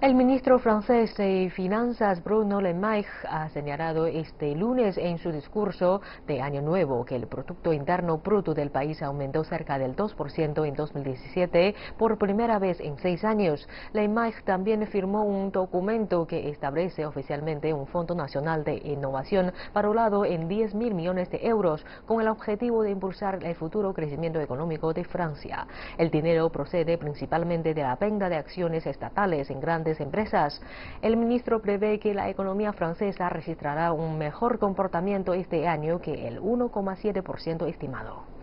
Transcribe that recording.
El ministro francés de Finanzas, Bruno Le Maire, ha señalado este lunes en su discurso de Año Nuevo que el Producto Interno Bruto del país aumentó cerca del 2% en 2017 por primera vez en 6 años. Le Maire también firmó un documento que establece oficialmente un Fondo Nacional de Innovación valorado en 10.000 millones de euros con el objetivo de impulsar el futuro crecimiento económico de Francia. El dinero procede principalmente de la venta de acciones estatales en grandes empresas. El ministro prevé que la economía francesa registrará un mejor comportamiento este año que el 1,7% estimado.